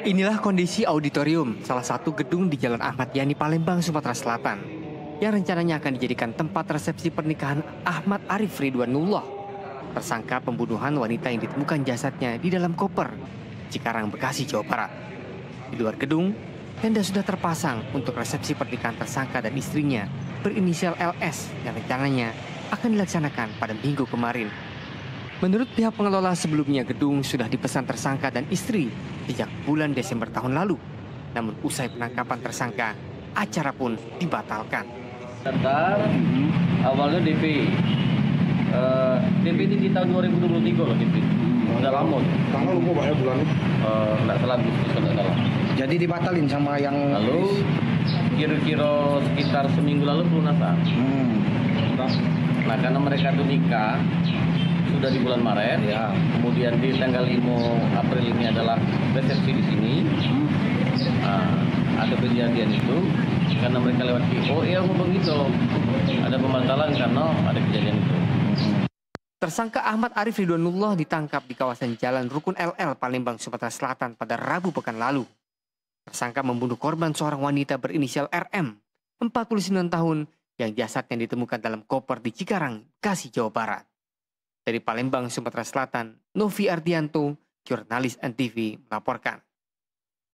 Inilah kondisi auditorium, salah satu gedung di Jalan Ahmad Yani, Palembang, Sumatera Selatan, yang rencananya akan dijadikan tempat resepsi pernikahan Ahmad Arif Ridwanullah, tersangka pembunuhan wanita yang ditemukan jasadnya di dalam koper, Cikarang, Bekasi, Jawa Barat. Di luar gedung, tenda sudah terpasang untuk resepsi pernikahan tersangka dan istrinya berinisial LS yang rencananya akan dilaksanakan pada minggu kemarin. Menurut pihak pengelola sebelumnya, gedung sudah dipesan tersangka dan istri sejak bulan Desember tahun lalu. Namun usai penangkapan tersangka, acara pun dibatalkan. Awalnya DP. DP ini di tahun 2023 loh, DP. Nggak lama. Tanggal lupa banyak bulannya. Nggak salah, salah. Jadi dibatalin sama yang... Lalu kira-kira sekitar seminggu lalu pelunasan. Nah, karena mereka itu nikah sudah di bulan Maret, ya. Kemudian di tanggal 5 April ini adalah resepsi di sini. Ada kejadian itu karena mereka lewat PO, ya begitu. Ada pembatalan karena ada kejadian itu. Tersangka Ahmad Arif Ridwanullah ditangkap di kawasan Jalan Rukun LL, Palembang, Sumatera Selatan pada Rabu pekan lalu. Tersangka membunuh korban, seorang wanita berinisial RM, 49 tahun, yang jasadnya ditemukan dalam koper di Cikarang, Bekasi, Jawa Barat. Dari Palembang, Sumatera Selatan, Novi Ardianto, jurnalis NTV melaporkan.